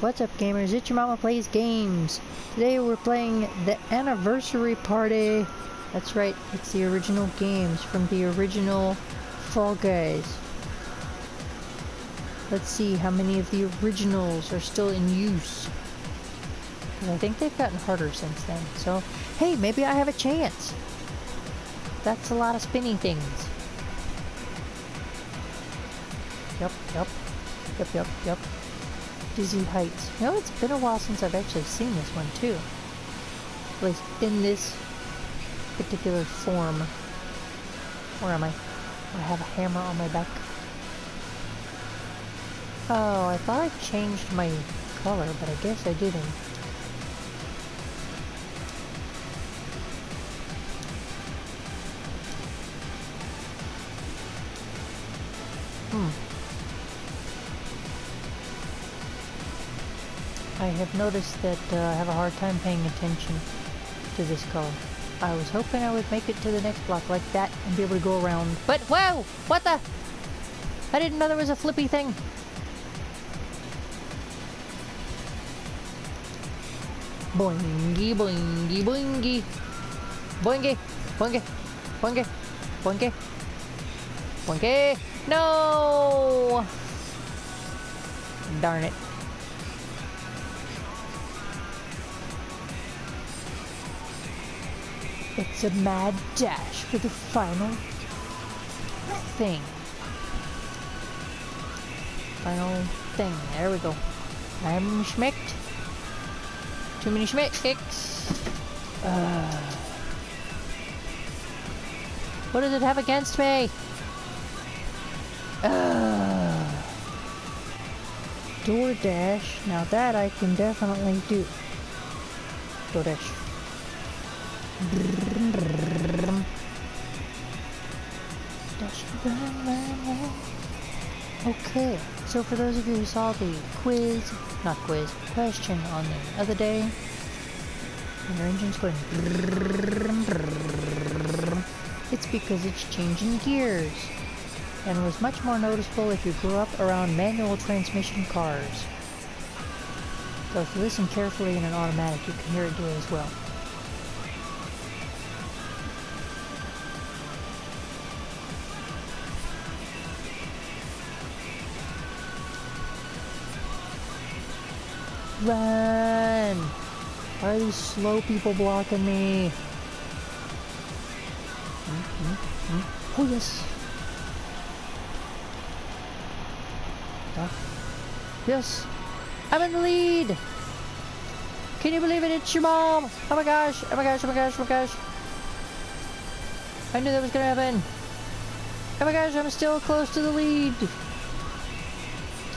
What's up, gamers? It's your mama plays games. Today we're playing the anniversary party. That's right, it's the original games from the original Fall Guys. Let's see how many of the originals are still in use. I think they've gotten harder since then. So, hey, maybe I have a chance. That's a lot of spinny things. Yup, yup. Yup, yup, yup. Dizzy Heights. You know, it's been a while since I've actually seen this one, too. At least in this particular form. Where am I? I have a hammer on my back. Oh, I thought I changed my color, but I guess I didn't. I have noticed that I have a hard time paying attention to this color. I was hoping I would make it to the next block like that and be able to go around. But whoa! What the? I didn't know there was a flippy thing. Boingy, boingy, boingy. Boingy, boingy, boingy, boingy. Boingy. No! Darn it. It's a mad dash for the final thing. Final thing. There we go. I'm schmicked. Too many schmicks. What does it have against me? Door Dash. Now that I can definitely do. Door Dash. Okay, so for those of you who saw the question on the other day, when your engine's going, it's because it's changing gears, and it was much more noticeable if you grew up around manual transmission cars. So if you listen carefully in an automatic, you can hear it do it as well. Run! Why are these slow people blocking me? Oh yes! Yes! I'm in the lead! Can you believe it? It's your mom! Oh my gosh! Oh my gosh! Oh my gosh! Oh my gosh! I knew that was gonna happen! Oh my gosh! I'm still close to the lead!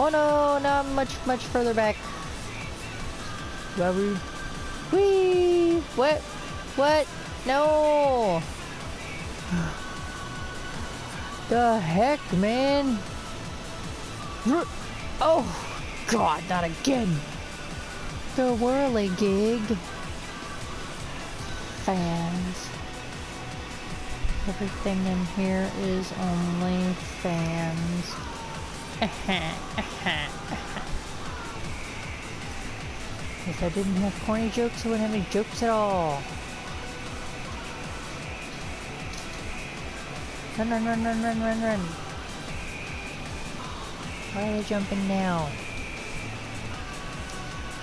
Oh no! Now I'm much further back. Whee! What? What? No! The heck, man? Oh, God, not again! The Whirlygig fans. Everything in here is only fans. If I didn't have corny jokes, I wouldn't have any jokes at all. Run, run, run, run, run, run, run. Why are they jumping now?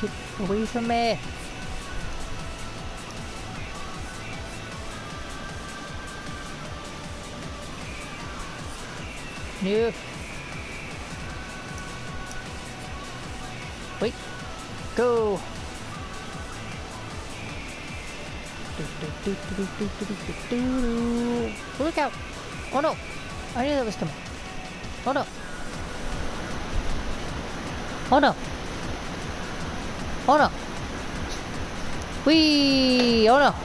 Get away from me! No. Wait. Go! Look out! Oh no! I knew that was coming. Oh no! Oh no! Oh no! Whee! Oh no!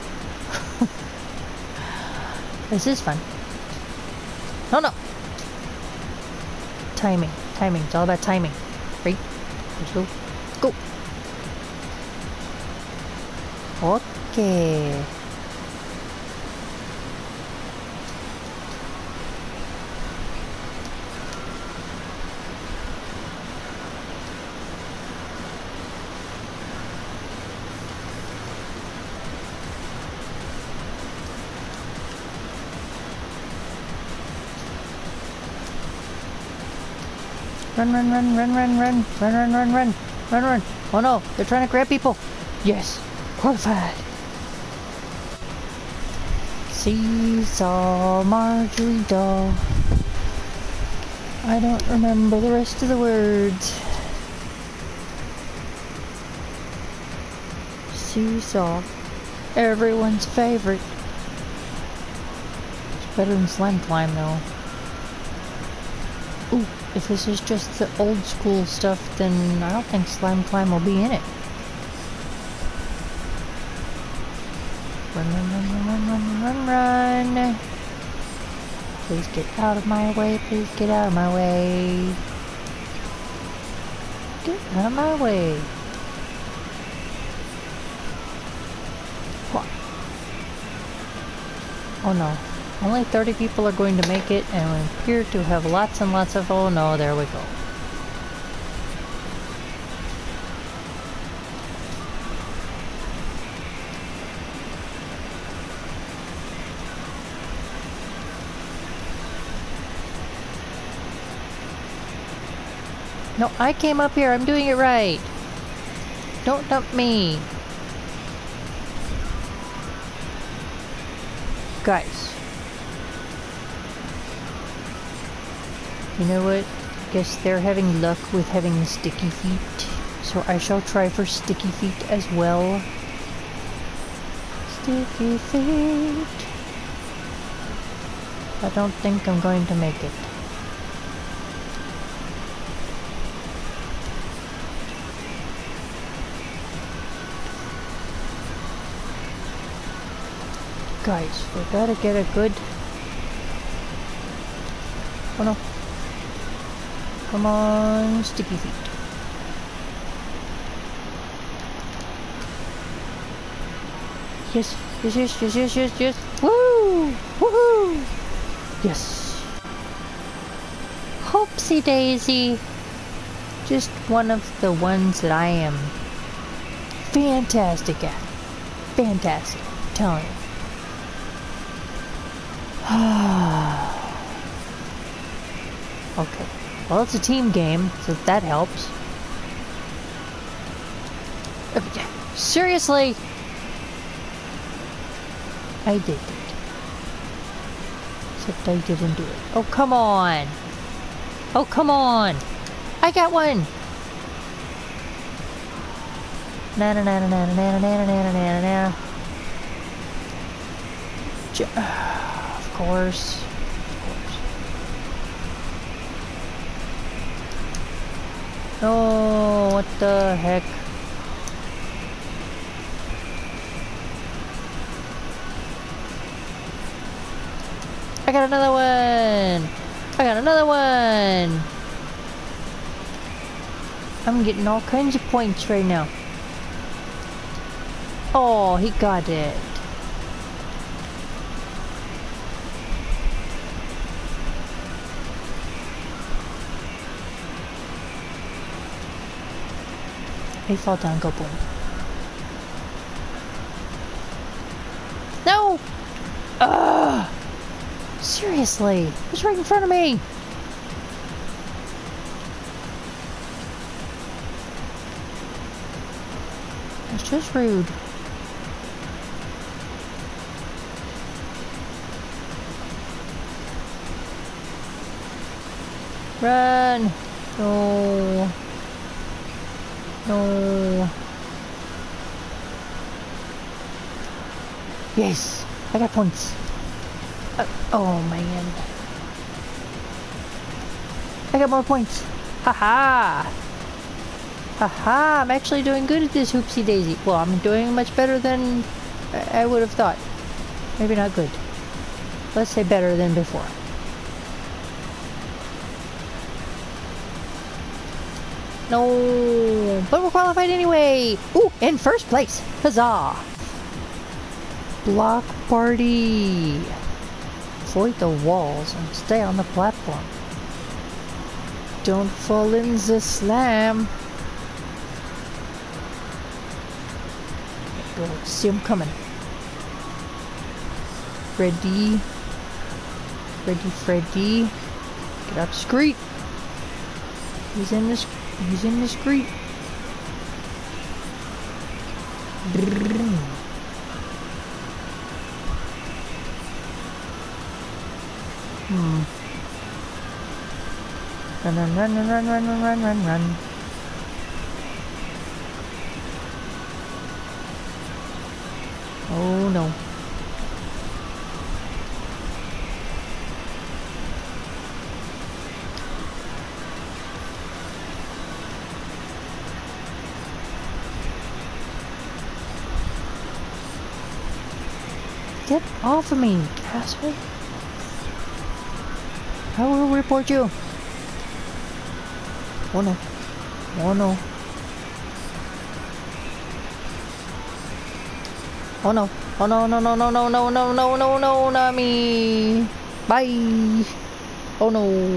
This is fun. Oh no! Timing. Timing. It's all about timing. Right? Let's go. Go! Okay. Run, run, run, run, run, run, run, run, run, run, run, run. Oh no, they're trying to grab people. Yes, qualified. Seesaw, Marjorie doll. I don't remember the rest of the words. Seesaw, everyone's favorite. It's better than slime climb though. Ooh, if this is just the old school stuff, then I don't think slime climb will be in it. Run, run, run, run, run, run, run, run. Please get out of my way, please get out of my way. Get out of my way. What? Oh no. Only 30 people are going to make it, and we appear to have lots and lots of... Oh no, there we go. No, I came up here. I'm doing it right. Don't dump me. Guys. You know what? I guess they're having luck with having sticky feet. So I shall try for sticky feet as well. Sticky feet. I don't think I'm going to make it. Guys, we gotta get a good... Oh no. Come on, sticky feet. Yes, yes, yes, yes, yes, yes, yes. Woo! Woohoo! Yes. Hoopsie daisy. Just one of the ones that I am fantastic at. Fantastic. I'm telling you. Okay. Well, it's a team game, so that helps. Seriously? I did it. Except I didn't do it. Oh, come on! Oh, come on! I got one! Na na na na na na na na na na na na. Of course. No, what the heck? I got another one! I got another one! I'm getting all kinds of points right now. Oh, he got it. He fell down, go boom. No! Ugh! Seriously, it's right in front of me! It's just rude. Run! No! No. Yes, I got points. Oh man, I got more points. Haha. Haha. I'm actually doing good at this Hoopsie Daisy. Well, I'm doing much better than I would have thought. Maybe not good. Let's say better than before. No, but we're qualified anyway. Ooh, in first place. Huzzah. Block party. Avoid the walls and stay on the platform. Don't fall in the slime. Don't see him coming. Freddy. Freddy. Get up, screet. He's in this creek. Run. Oh no. Get off of me, asshole. I will report you. Oh no. Oh no. Oh no. Oh no, not me. Bye. Oh no.